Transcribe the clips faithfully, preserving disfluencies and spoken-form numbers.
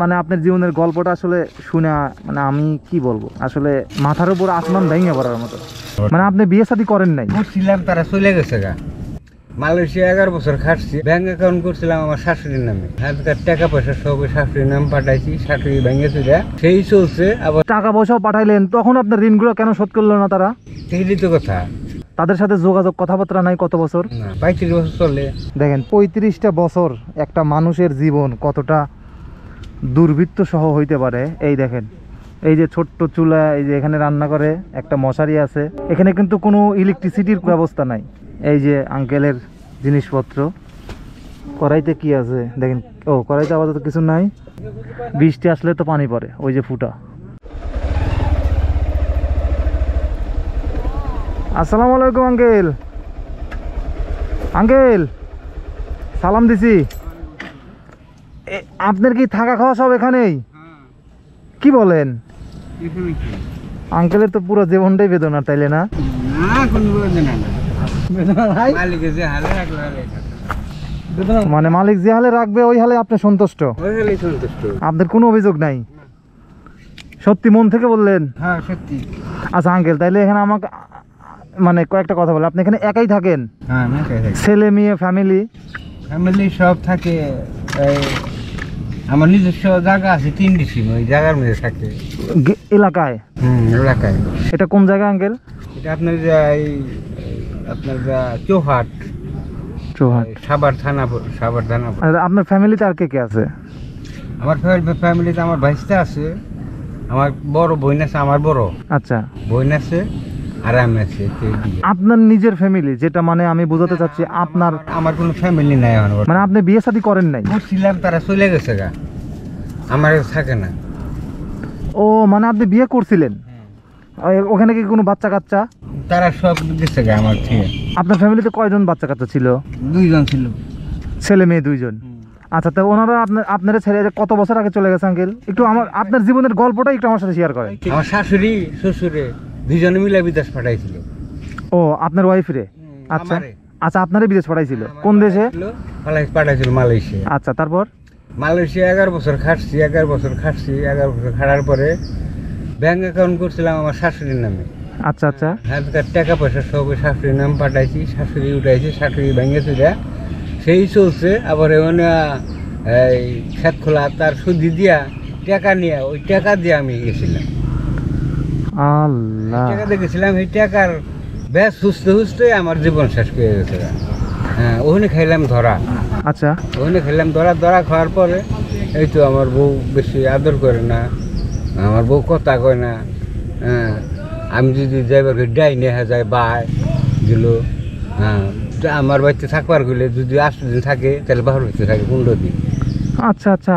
মানে আপনার জীবনের গল্পটা আসলে শুনে মানে আমি কি বলবো, আসলে মাথার উপর আসমান ভেঙে পড়ার মতো। মানে আপনি বিয়ে শাদী করেন নাই? ছিলাম, তারা চলে গেছে গা। মালয়েশিয়া এগারো বছর খাটছি, ব্যাংক অ্যাকাউন্ট করছিলাম আমার শাশুড়ির নামে, হাজার টাকা পয়সা সব শাশুড়ির নাম পাঠাইছি, শাশুড়ি ব্যাংকে চলে সেই চলছে। আবার টাকা পয়সাও পাঠাইলেন, তখন আপনার ঋণগুলো কেন শোধ করলো না তারা? সেই তো কথা, তাদের সাথে যোগাযোগ কথাবার্তা নাই কত বছর? পঁয়ত্রিশ বছর চলে। দেখেন পঁয়ত্রিশটা বছর একটা মানুষের জীবন কতটা দুর্বৃত্ত সহ হইতে পারে। এই দেখেন, এই যে ছোট্ট চুলা, এই যে এখানে রান্না করে, একটা মশারি আছে, এখানে কিন্তু কোনো ইলেকট্রিসিটির ব্যবস্থা নাই। এই যে আঙ্কেলের জিনিসপত্র, কড়াইতে কি আছে দেখেন, ও কড়াইতে আপাতত কিছু নাই, বৃষ্টি আসলে তো পানি পড়ে, ওই যে ফুটা। আসসালামু আলাইকুম আঙ্কেল। আঙ্কেল সালাম দিছি। আপনার কি থাকা খাওয়া সব এখানেই? কি বলেন আঙ্কেলের তো পুরো জীবনটাই বেদনা, তাইলে না? মানে মালিক যে হালে রাখবে ওই হালে আপনি সন্তুষ্ট, আপনার কোনো অভিযোগ নাই? সত্যি মন থেকে বললেন? হ্যাঁ সত্যি। আচ্ছা আঙ্কেল, তাইলে এখানে আমাকে মানে কয়েকটা কথা বলে, আপনি এখানে একাই থাকেন? হ্যাঁ একাই থাকি। ছেলে মেয়ে ফ্যামিলি? ফ্যামিলি সব থাকে, আমার নিজস্ব জায়গা আছে তিন ডিসিম, ওই জায়গার মধ্যে থাকে এলাকায়। হুম এলাকায়। এটা কোন জায়গা আঙ্কেল? এটা আপনার যাই আপনার যা চৌহাট, চৌহাট সাভার থানা, সাভার থানা। আপনার ফ্যামিলিতে আর কে কে আছে? আমার ফ্যামিলিতে আমার ভাইস্তা আছে, আমার বড় বোন আছে, আমার বড় আচ্ছা বোন আছে, আর আমি আছি। আপনার নিজের ফ্যামিলি, যেটা মানে আমি বোঝাতে চাচ্ছি আপনার আমার কোনো ফ্যামিলি নাই। মানে আপনি বিয়ে শাদী করেন নাই? ছিলাম, তারা চলে গেছে গা, আমার থাকে না। ও মানে আপনি বিয়ে করছিলেন, ওখানে কি কোনো বাচ্চা কাচ্চা? তারা সব গেছে গা আমার থেকে। আপনার ফ্যামিলিতে কয়জন বাচ্চা কাচ্চা ছিল? দুইজন ছিল, ছেলে মেয়ে দুইজন। আচ্ছা, তো ওনারা আপনার আপনারা ছেড়ে কত বছর আগে চলে গেছে আঙ্কেল? একটু আমার আপনার জীবনের গল্পটা একটু আমার সাথে শেয়ার করেন। আমার শাশুড়ি শ্বশুরে দুজনে মিলে বিদেশ পাঠাইছিল। ও আপনার ওয়াইফ রে? আচ্ছা আচ্ছা, আপনারে বিদেশ পাঠাইছিল কোন দেশে? পাঠাইছিল মালয়েশিয়া। আচ্ছা, তারপর মালয়েশিয়া এগারো বছর খাটছি, এগারো বছর খাটছি এগারো বছর খাটার পরে ব্যাংক অ্যাকাউন্ট করছিলাম আমার শাশুড়ির নামে। আচ্ছা আচ্ছা, হাজার টাকা পয়সা সব শাশুড়ির নাম পাঠাইছি, শাশুড়ি উঠাইছি, শাশুড়ি ব্যাংকে চলে সেই চলছে। আবার এমন এই খেত খোলা তার সুদি দিয়া টাকা নিয়ে, ওই টাকা দিয়ে আমি গেছিলাম। আল্লাহ, টাকা দেখেছিলাম এই টাকার বেশ সুস্থে সুস্থে আমার জীবন শেষ হয়ে গেছে। হ্যাঁ, ওখানে খাইলাম ধরা। আচ্ছা, ওখানে খাইলাম ধরা, ধরা খাওয়ার পরে এই তো আমার বউ বেশি আদর করে না, আমার বউ কথা কয় না। হ্যাঁ, আমি যদি যাইবার ডাই নেওয়া যায় বাই দিলো। হ্যাঁ, আমার বাড়িতে থাকবার গেলে যদি আষ্ট দিন থাকে তাহলে বাহার বাড়িতে থাকে পনেরো দিন। আচ্ছা আচ্ছা,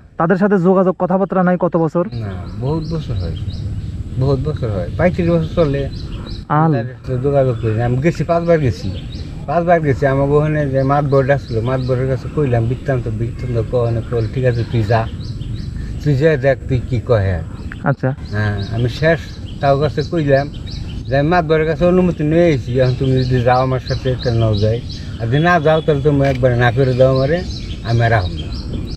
তাদের সাথে যোগাযোগ কথাবার্তা নাই কত বছর? না, বহুত বছর হয়, বহুত বছর হয়, পঁয়ত্রিশ বছর চলে। যোগাযোগ করি আমি গেছি পাঁচবার গেছি, পাঁচবার গেছি। আমার ওখানে যে মাতবর আসলো, মাতবরের কাছে কইলাম বৃত্তান্ত, বৃত্তান্ত কনে কল ঠিক আছে তুই যা, তুই যা দেখ তুই কী কহে। আচ্ছা, হ্যাঁ আমি শেষ তাও কাছে কইলাম যে আমি মাতবরের কাছে অনুমতি নিয়ে এসেছি, এখন তুমি যদি যাও আমার সাথে তাহলে নাও যাই, আর যদি না যাও তাহলে তুমি একবার না করে দাও আমারে, আমি আর আহম না।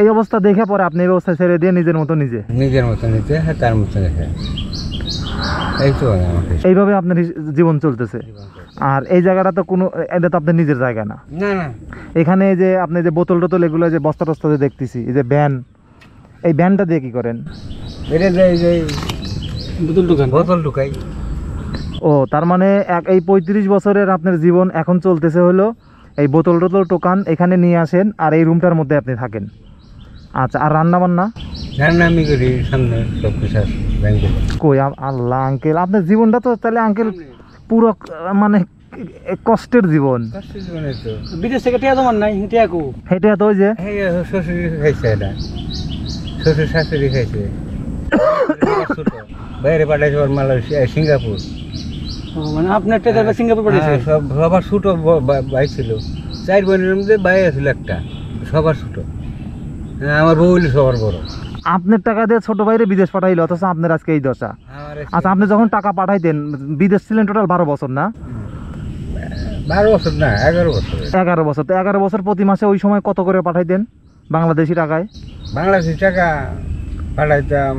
এই অবস্থা দেখে পরে আপনি এই অবস্থা ছেড়ে দিয়ে নিজের মতো নিজে নিজের মতো নিজে হ্যাঁ তার মতো দেখে এইভাবে আপনার জীবন চলতেছে। আর এই জায়গাটা তো কোনো, এটা তো আপনার নিজের জায়গা না। এখানে যে আপনি যে বোতল টোতল এগুলো যে বস্তা টস্তা যে দেখতেছি, এই যে ভ্যান, এই ভ্যানটা দিয়ে কি করেন? বোতল ঢুকাই, বোতল ঢুকাই। ও তার মানে এক এই পঁয়ত্রিশ বছরের আপনার জীবন এখন চলতেছে হলো এই বোতল টোতল টোকান এখানে নিয়ে আসেন আর এই রুমটার মধ্যে আপনি থাকেন। আচ্ছা, আর রান্না বান্না? রান্না আমি করি, সামনে সব কিছু আছে কই। আল্লাহ আঙ্কেল, আপনার জীবনটা তো তাহলে আঙ্কেল পুরো মানে কষ্টের জীবন। কষ্টের জীবন তো বিদেশ থেকে টিয়া দমান নাই, টিয়া কো হেটা তো যে হে শ্বশুর খাইছে, এটা শ্বশুর শাশুড়ি খাইছে, বাইরে পাঠাইছে ওর মালয়েশিয়া সিঙ্গাপুর। মানে আপনার টাকা সিঙ্গাপুর পাঠাইছে? সব সবার ছোট ভাই ছিল, চার বোনের মধ্যে ভাই আছিল একটা, সবার ছোট। আমার বউ হইল সবার বড়। আপনার টাকা দিয়ে ছোট ভাইরে বিদেশ পাঠাইলো, অথচ আপনার আজকে এই দশা। আচ্ছা, আপনি যখন টাকা পাঠাইতেন বিদেশ ছিলেন টোটাল বারো বছর না? বারো বছর না, এগারো বছর। এগারো বছর তো এগারো বছর প্রতি মাসে ওই সময় কত করে পাঠাইতেন বাংলাদেশি টাকায়? বাংলাদেশি টাকা পাঠাইতাম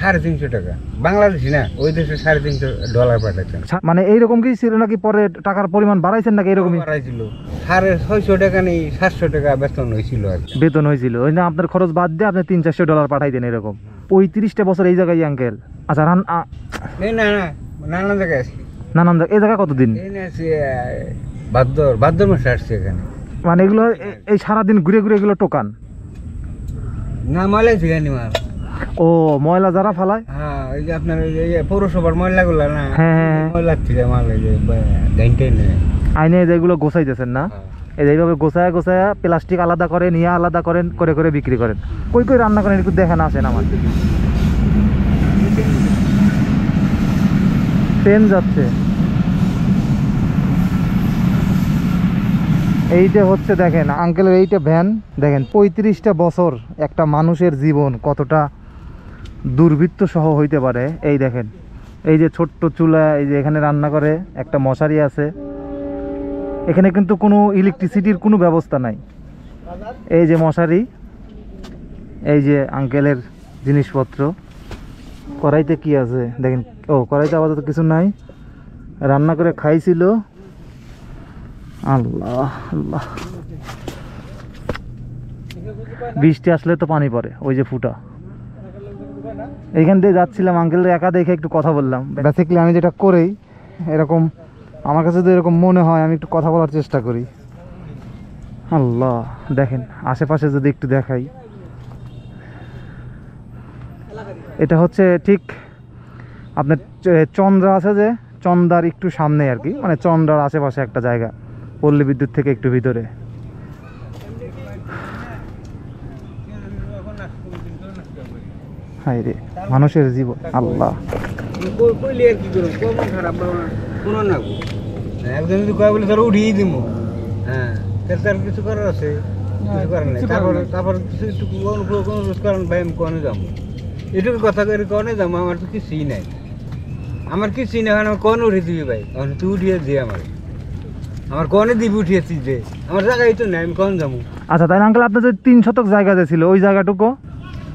সাড়ে তিনশো টাকা বাংলাদেশি না, ওই দেশে সাড়ে তিনশো ডলার পাঠাইতাম। মানে এইরকম কি ছিল নাকি পরে টাকার পরিমাণ বাড়াইছেন নাকি এরকমই? বাড়াইছিল, সাড়ে ছয়শো টাকা নেই সাতশো টাকা বেতন হয়েছিল। আর বেতন হয়েছিল ওই না আপনার খরচ বাদ দিয়ে আপনি তিন চারশো ডলার পাঠাইতেন এরকম পঁয়ত্রিশটা বছর এই জায়গায় আঙ্কেল। আচ্ছা, রান না না নানান জায়গায় আসি, নানান জায়গায়। এই জায়গায় কতদিন আসি? ভাদ্র ভাদ্র মাসে আসছি এখানে। মানে এগুলো এই সারাদিন ঘুরে ঘুরে এগুলো টোকান না মালে জিগানি মাল? ও ময়লা যারা ফালায়? হ্যাঁ, ওই যে আপনার ওই পৌরসভার ময়লাগুলো না? হ্যাঁ, ময়লা থেকে মাল এই যে গাইটেন আইনে যেগুলো গোছাইতেছেন না, এই যেভাবে গোছায় গোছায় প্লাস্টিক আলাদা করে নিয়ে আলাদা করেন করে করে বিক্রি করেন। কই কই রান্না করেন একটু দেখেন আসেন। আমার ট্রেন যাচ্ছে, এইটা হচ্ছে দেখেন আঙ্কেলের এইটা ভ্যান। দেখেন পঁয়ত্রিশটা বছর একটা মানুষের জীবন কতটা দুর্বৃত্ত সহ হইতে পারে। এই দেখেন এই যে ছোট্ট চুলা, এই যে এখানে রান্না করে, একটা মশারি আছে এখানে, কিন্তু কোনো ইলেকট্রিসিটির কোনো ব্যবস্থা নাই। এই যে মশারি, এই যে আঙ্কেলের জিনিসপত্র। কড়াইতে কি আছে দেখেন? ও কড়াইতে আপাতত কিছু নাই, রান্না করে খাইছিল। আল্লাহ আল্লাহ, বৃষ্টি আসলে তো পানি পড়ে, ওই যে ফুটা। এইখান দিয়ে যাচ্ছিলাম আঙ্কেল একা দেখে একটু কথা বললাম। বেসিক্যালি আমি যেটা করি এরকম, আমার কাছে তো এরকম মনে হয় আমি একটু কথা বলার চেষ্টা করি। আল্লাহ দেখেন আশেপাশে যদি একটু দেখাই, এটা হচ্ছে ঠিক আপনার চন্দ্রা আছে যে, চন্দ্রার একটু সামনে আর কি, মানে চন্দ্রার আশেপাশে একটা জায়গা, পল্লী বিদ্যুৎ থেকে একটু ভিতরে। হায় রে মানুষের জীবন, আল্লাহ। এটুকু কথা করে কনে যাবো, আমার তো কিছুই নাই, আমার কিছুই নাই। আমার কনে উঠিয়ে দিবি ভাই, তুই উঠিয়ে দিয়ে আমার আমার কনে দিবি উঠিয়েছিস যে, আমার জায়গায় তো নাই, আমি কন যাবো। আচ্ছা, তাই আঙ্কেল আপনার যে তিন শতক জায়গা যে ছিল ওই জায়গাটুকু?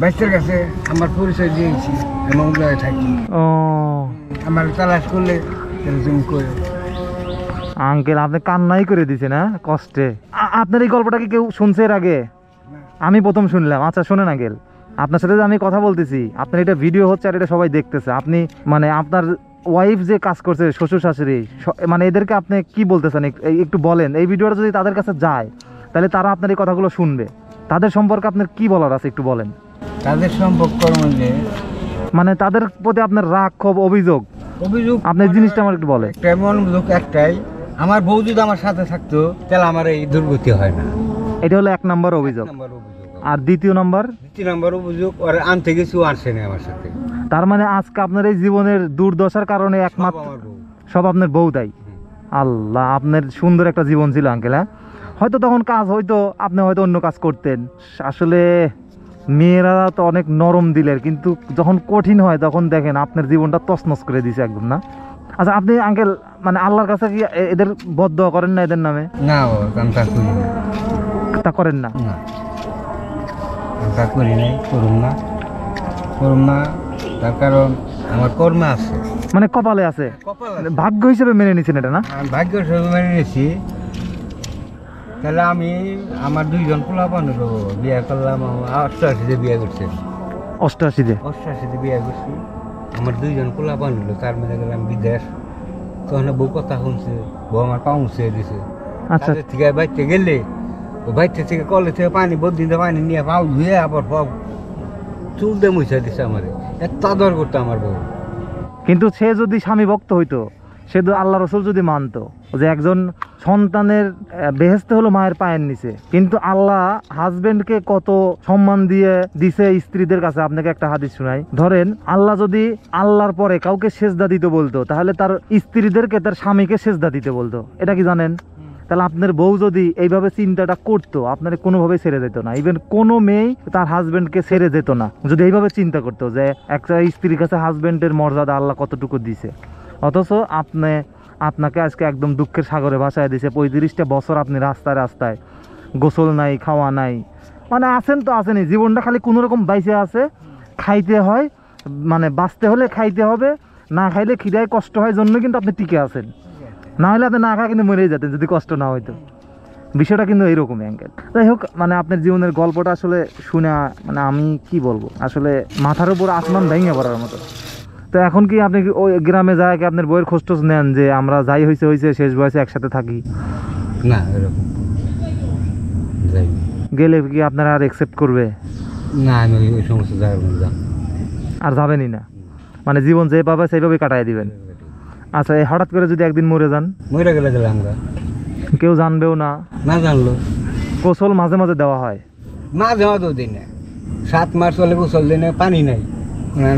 বাইশের কাছে আমার পরিচয় দিয়েছি আমি ওগুলোয় থাকি। ও আমার তালাশ করলে তুমি কই? আঙ্কেল আপনি কান্নাই করে দিছে না কষ্টে। আপনার এই গল্পটা কি কেউ শুনছে এর আগে? আমি প্রথম শুনলাম। আচ্ছা শোনেন আঙ্কেল, আপনার সাথে যে আমি কথা বলতেছি আপনার এটা ভিডিও হচ্ছে আর এটা সবাই দেখতেছে, আপনি মানে আপনার ওয়াইফ যে কাজ করছে শ্বশুর শাশুড়ি মানে এদেরকে আপনি কি বলতেছেন একটু বলেন। এই ভিডিওটা যদি তাদের কাছে যায় তাহলে তারা আপনার এই কথাগুলো শুনবে, তাদের সম্পর্কে আপনার কি বলার আছে একটু বলেন। তাদের সম্পর্ক মানে তাদের প্রতি আপনার রাগ, ক্ষোভ, অভিযোগ অভিযোগ আপনার জিনিসটা আমার একটু বলেন। একটাই আমার বউ যদি আমার সাথে থাকতো তাহলে আমার এই দুর্গতি হয় না। এটা হলো এক নম্বর অভিযোগ। আর দ্বিতীয় নম্বর দ্বিতীয় নম্বর অভিযোগ আর আনতে গেছি ও আসে না আমার সাথে। তার মানে আজকে আপনার এই জীবনের দুর্দশার কারণে একমাত্র সব আপনার বউ দায়ী। আল্লাহ, আপনার সুন্দর একটা জীবন ছিল আঙ্কেল। হ্যাঁ, হয়তো তখন কাজ হয়তো আপনি হয়তো অন্য কাজ করতেন। আসলে মেয়েরা তো অনেক নরম দিলের, কিন্তু যখন কঠিন হয় তখন দেখেন আপনার জীবনটা তছনছ করে দিয়েছে একদম। না আচ্ছা, আপনি আঙ্কেল মানে আল্লাহর কাছে কি এদের বদদোয়া করেন না এদের নামে? না, তা করেন না। তা করি নাই, করুন না, করুন না। তার কারণ আমার কর্মে আছে, মানে কপালে আছে, ভাগ্য হিসেবে মেনে নিয়েছেন এটা। না, ভাগ্য হিসেবে মেনে নিয়েছি। তাহলে আমি আমার দুইজন পোলাপানের বিয়ে করলাম, অষ্টআশিতে বিয়ে করছি। অষ্টআশিতে অষ্টআশিতে বিয়ে করছি, আমার দুইজন পোলাপান হলো। তার মধ্যে গেলাম বিদেশ, তখন বউ কথা শুনছে, বউ আমার পাউছে দিছে। আচ্ছা, ঠিক আছে। বাইতে গেলে বাইতে থেকে কলে থেকে পানি বদিতে পানি নিয়ে পাউ ধুয়ে আবার পাউ চুল দিয়ে মুছে দিছে আমার। এত আদর করতো আমার বউ। কিন্তু সে যদি স্বামী ভক্ত হইতো, সে আল্লাহ রসুল যদি মানতো যে একজন সন্তানের বেহেশতে হলো মায়ের পায়ের নিচে, কিন্তু আল্লাহ হাজবেন্ডকে কত সম্মান দিয়ে দিছে স্ত্রীদের কাছে। আপনাকে একটা হাদিস শোনাই। ধরেন আল্লাহ যদি আল্লাহর পরে কাউকে সেজদা দিতে বলতো, তাহলে তার স্ত্রীদেরকে তার স্বামীকে সেজদা দিতে বলতো। এটা কি জানেন? তাহলে আপনার বউ যদি এইভাবে চিন্তাটা করতো, আপনার কোনোভাবে ছেড়ে যেত না। ইভেন কোনো মেয়েই তার হাজবেন্ডকে ছেড়ে যেত না যদি এইভাবে চিন্তা করতো যে একটা স্ত্রীর কাছে হাজবেন্ডের মর্যাদা আল্লাহ কতটুকু দিছে। অথচ আপনি আপনাকে আজকে একদম দুঃখের সাগরে ভাসায় দিয়েছে। পঁয়ত্রিশটা বছর আপনি রাস্তায় রাস্তায়, গোসল নাই, খাওয়া নাই, মানে আছেন তো আসেনি, জীবনটা খালি কোনোরকম বাইচে আছে। খাইতে হয়, মানে বাঁচতে হলে খাইতে হবে, না খাইলে খিদায় কষ্ট হয় জন্য কিন্তু আপনি টিকে আছেন। না হলে আপনি না খা কিন্তু মরেই যেতেন যদি কষ্ট না হইতো। বিষয়টা কিন্তু এইরকমই অ্যাঙ্কেল। যাই হোক, মানে আপনার জীবনের গল্পটা আসলে শুনে মানে আমি কি বলবো, আসলে মাথার উপর আসমান ভেঙে পড়ার মতো। তো এখন কি আপনি ওই গ্রামে যায় কি আপনার বইয়ের খোঁজ টোজ নেন যে আমরা যাই হয়েছে হয়েছে, শেষ বয়সে একসাথে থাকি? না, এরকম গেলে কি আপনারা আর অ্যাকসেপ্ট করবে না? আমি ওই সমস্ত জায়গা আর যাবেনই না, মানে জীবন যে পাবে সেইভাবে কাটাই দিবেন। আচ্ছা, এই হঠাৎ করে যদি একদিন মরে যান, মরে গেলে গেলে আমরা কেউ জানবেও না। না জানলো। গোসল মাঝে মাঝে দেওয়া হয়? মাঝে মাঝে দিনে সাত মাস চলে গোসল দিনে, পানি নাই,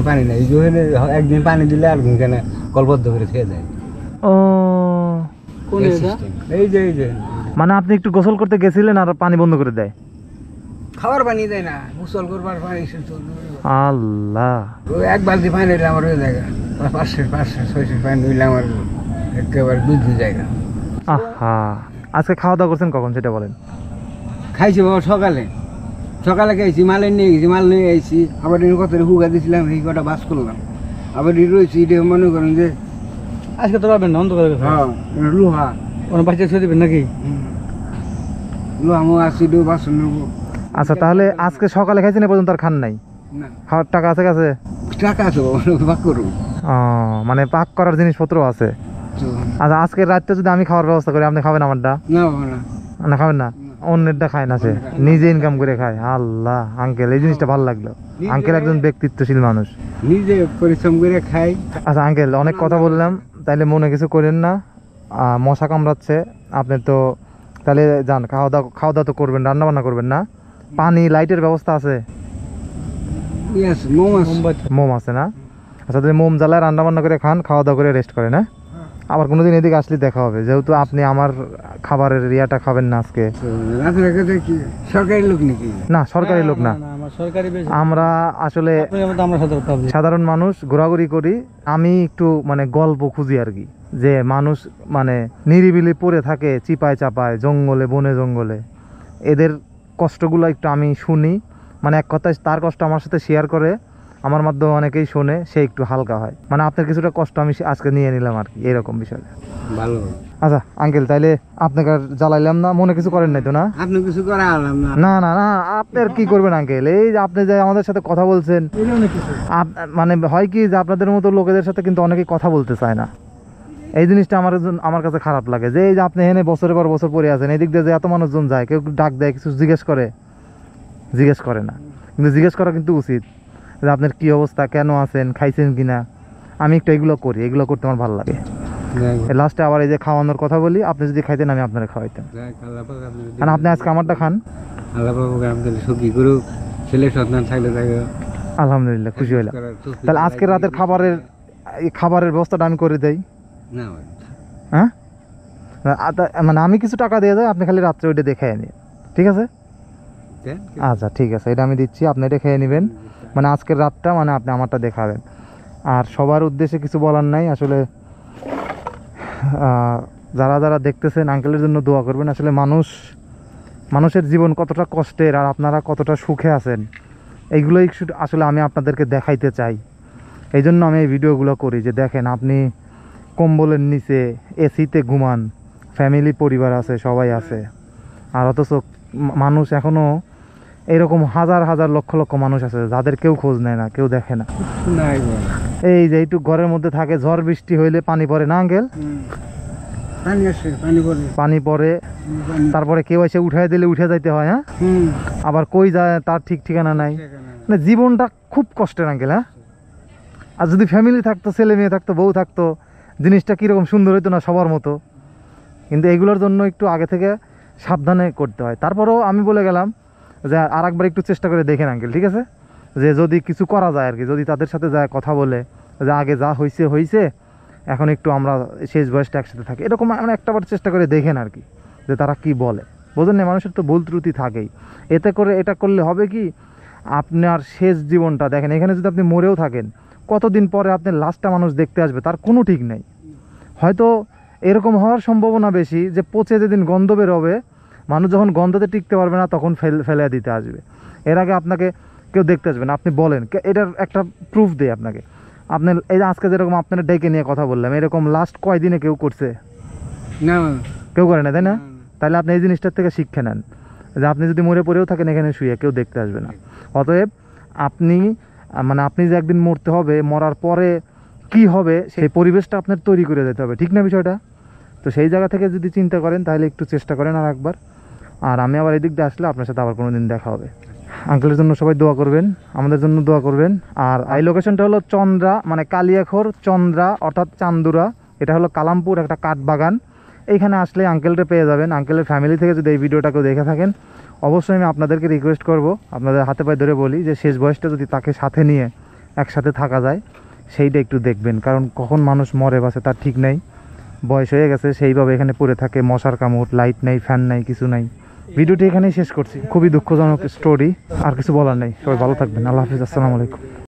পানি নাই। একদিন পানি দিলে আর ঘুমখানে কলবদ্ধ করে খেয়ে যায়। ও, এই যে এই যে মানে আপনি একটু গোসল করতে গেছিলেন আর পানি বন্ধ করে দেয়, খাওয়ার পানি দেয় না, গোসল করবার পানি। আল্লাহ, এক বালতি পানি হইলে আমার ওই জায়গা পাঁচশো পাঁচশো ছয়শো পানি হইলে আমার একেবারে দুধের জায়গা। আহা, আজকে খাওয়া দাওয়া করছেন কখন সেটা বলেন? খাইছি বাবা সকালে, সকালে খাইছি, মালের নিয়ে গেছি, মাল নিয়ে আইছি। আবার কত হুগা দিয়েছিলাম, এই কটা বাস করলাম। আবার রয়েছি, এটা মনে করেন যে আজকে তো পাবেন না, অন্ধকার লোহা ওরা বাচ্চা ছুঁয়ে দেবেন নাকি? লোহা মো আসছি বাস নেবো। আচ্ছা, তাহলে আজকে সকালে খাইছেন, এ পর্যন্ত আর খান নাই? না। খাওয়ার টাকা আছে কাছে? টাকা আছে, পাক করবো। ও, মানে পাক করার জিনিসপত্র আছে। আচ্ছা, আজকে রাতটা যদি আমি খাওয়ার ব্যবস্থা করি, আপনি খাবেন আমারটা? না না, খাবেন না। অন্যেরটা খায় না, সে নিজে ইনকাম করে খায়। আল্লাহ আঙ্কেল, এই জিনিসটা ভালো লাগলো। আঙ্কেল একজন ব্যক্তিত্বশীল মানুষ, নিজে পরিশ্রম করে খায়। আচ্ছা আঙ্কেল, অনেক কথা বললাম, তাইলে মনে কিছু করেন না, মশা কামড়াচ্ছে। আপনি তো তাহলে যান, খাওয়া দাওয়া খাওয়া দাওয়া তো করবেন, রান্না বান্না করবেন না? পানি লাইটের ব্যবস্থা আছে? মোম আছে না? আচ্ছা, তুমি মোম জ্বালায় রান্না বান্না করে খান, খাওয়া দাওয়া করে রেস্ট করেন। হ্যাঁ, আবার কোনোদিন এদিকে আসলে দেখা হবে, যেহেতু আপনি আমার খাবারের রিয়াটা খাবেন না আজকে। সরকারি লোক নাকি? না, সরকারি লোক না, আমরা আসলে সাধারণ মানুষ, ঘোরাঘুরি করি। আমি একটু মানে গল্প খুঁজি আর কি, যে মানুষ মানে নিরিবিলি পড়ে থাকে চিপায় চাপায় জঙ্গলে, বনে জঙ্গলে, এদের কষ্টগুলো একটু আমি শুনি। মানে এক কথায় তার কষ্ট আমার সাথে শেয়ার করে, আমার মাধ্যমে অনেকেই শোনে, সে একটু হালকা হয়। মানে আপনার কিছুটা কষ্ট আমি আজকে নিয়ে নিলাম আর কি, এরকম বিষয়। ভালো। আচ্ছা আঙ্কেল, তাইলে আপনাকে আর জ্বালাইলাম না, মনে কিছু করেন নাই তো? না, আপনি কিছু করা আলাম না। না না না, আপনি আর কি করবেন আঙ্কেল, এই যে আপনি যে আমাদের সাথে কথা বলছেন, মানে হয় কি যে আপনাদের মতো লোকেদের সাথে কিন্তু অনেকেই কথা বলতে চায় না। এই জিনিসটা আমার আমার কাছে খারাপ লাগে, যে এই যে আপনি এখানে বছরের পর বছর পরে আছেন, এদিক দিয়ে যে এত মানুষজন যায়, কেউ ডাক দেয়, কিছু জিজ্ঞেস করে, জিজ্ঞেস করে না। কিন্তু জিজ্ঞেস করা কিন্তু উচিত, যে আপনার কী অবস্থা, কেন আছেন, খাইছেন কিনা। আমি একটু এগুলো করি, এগুলো করতে আমার ভালো লাগে। লাস্টে আবার এই যে খাওয়ানোর কথা বলি, আপনি যদি খাইতেন আমি আপনারা খাওয়াইতাম। আর আপনি আজকে আমারটা খান। আল্লাহ পাক আমাদের সুখী করুক, ছেলে সন্তান থাকলে থাকে। আলহামদুলিল্লাহ, খুশি হইলাম। তাহলে আজকে রাতের খাবারের এই খাবারের ব্যবস্থাটা আমি করে দেই। না হ্যাঁ, মানে আমি কিছু টাকা দিয়ে যাই, আপনি খালি রাত্রে ওইটা দেখে আনি, ঠিক আছে? আচ্ছা ঠিক আছে, এটা আমি দিচ্ছি, আপনি এটা খেয়ে নেবেন। মানে আজকের রাতটা মানে আপনি আমারটা দেখাবেন। আর সবার উদ্দেশ্যে কিছু বলার নাই, আসলে যারা যারা দেখতেছেন আঙ্কেলের জন্য দোয়া করবেন। আসলে মানুষ মানুষের জীবন কতটা কষ্টের আর আপনারা কতটা সুখে আছেন, এইগুলোই আসলে আমি আপনাদেরকে দেখাইতে চাই। এই জন্য আমি এই ভিডিওগুলো করি, যে দেখেন আপনি কম্বলের নিচে এসিতে ঘুমান, ফ্যামিলি পরিবার আছে, সবাই আছে। আর অথচ মানুষ এখনও এরকম হাজার হাজার লক্ষ লক্ষ মানুষ আছে যাদের কেউ খোঁজ নেয় না, কেউ দেখে না। এই যে এইটুকু ঘরের মধ্যে থাকে, ঝড় বৃষ্টি হইলে পানি পড়ে না আঙ্কেল? পানি পড়ে, তারপরে কেউ এসে উঠাই দিলে উঠে যাইতে হয়। হ্যাঁ, আবার কই যায় তার ঠিক ঠিকানা নাই। মানে জীবনটা খুব কষ্টের আঙ্কেল। হ্যাঁ, আর যদি ফ্যামিলি থাকতো, ছেলে মেয়ে থাকতো, বউ থাকতো, জিনিসটা কীরকম সুন্দর হইতো না সবার মতো। কিন্তু এগুলোর জন্য একটু আগে থেকে সাবধানে করতে হয়। তারপরেও আমি বলে গেলাম যে আর একবার একটু চেষ্টা করে দেখেন আঙ্কেল, ঠিক আছে? যে যদি কিছু করা যায় আর কি, যদি তাদের সাথে যায় কথা বলে যে আগে যা হয়েছে হয়েছে, এখন একটু আমরা শেষ বয়সটা একসাথে থাকি, এরকম আমরা একটাবার চেষ্টা করে দেখেন আর কি, যে তারা কি বলে। বোঝেন না, মানুষের তো ভুল ত্রুটি থাকেই। এতে করে এটা করলে হবে কি, আপনার শেষ জীবনটা দেখেন, এখানে যদি আপনি মরেও থাকেন, কতদিন পরে আপনি লাস্টটা মানুষ দেখতে আসবে তার কোনো ঠিক নেই। হয়তো এরকম হওয়ার সম্ভাবনা বেশি যে পচে যেদিন গন্ধ বেরোবে, মানুষ যখন গন্ধতে টিকতে পারবে না তখন ফেল ফেলে দিতে আসবে। এর আগে আপনাকে কেউ দেখতে আসবে না। আপনি বলেন, এটার একটা প্রুফ দেই আপনাকে। আপনার এই আজকে যেরকম আপনারা ডেকে নিয়ে কথা বললাম, এরকম লাস্ট কয়দিনে কেউ করছে? না, কেউ করে না, তাই না? তাহলে আপনি এই জিনিসটার থেকে শিক্ষা নেন, যে আপনি যদি মরে পড়েও থাকেন এখানে শুয়ে, কেউ দেখতে আসবে না। অতএব আপনি মানে আপনি যে একদিন মরতে হবে, মরার পরে কি হবে সেই পরিবেশটা আপনার তৈরি করে যেতে হবে, ঠিক না বিষয়টা? তো সেই জায়গা থেকে যদি চিন্তা করেন তাহলে একটু চেষ্টা করেন আর একবার। আর আমি আবার এই দিক দিয়ে আসলে আপনার সাথে আবার কোনো দিন দেখা হবে। আঙ্কেলের জন্য সবাই দোয়া করবেন, আমাদের জন্য দোয়া করবেন। আর এই লোকেশনটা হলো চন্দ্রা, মানে কালিয়াকৈর চন্দ্রা অর্থাৎ চান্দুরা, এটা হলো কালামপুর একটা কাঠবাগান। এইখানে আসলে আঙ্কেলটা পেয়ে যাবেন। আঙ্কেলের ফ্যামিলি থেকে যদি এই ভিডিওটাকে দেখে থাকেন, অবশ্যই আমি আপনাদেরকে রিকোয়েস্ট করব, আপনাদের হাতে পায়ে ধরে বলি যে শেষ বয়সটা যদি তাকে সাথে নিয়ে একসাথে থাকা যায় সেইটা একটু দেখবেন। কারণ কখন মানুষ মরে বাসে তার ঠিক নেই, বয়স হয়ে গেছে, সেইভাবে এখানে পড়ে থাকে, মশার কামড়, লাইট নেই, ফ্যান নাই, কিছু নাই। ভিডিওটি এখানেই শেষ করছি। খুবই দুঃখজনক স্টোরি, আর কিছু বলার নেই। সবাই ভালো থাকবেন, আল্লাহ হাফিজ, আসসালামু আলাইকুম।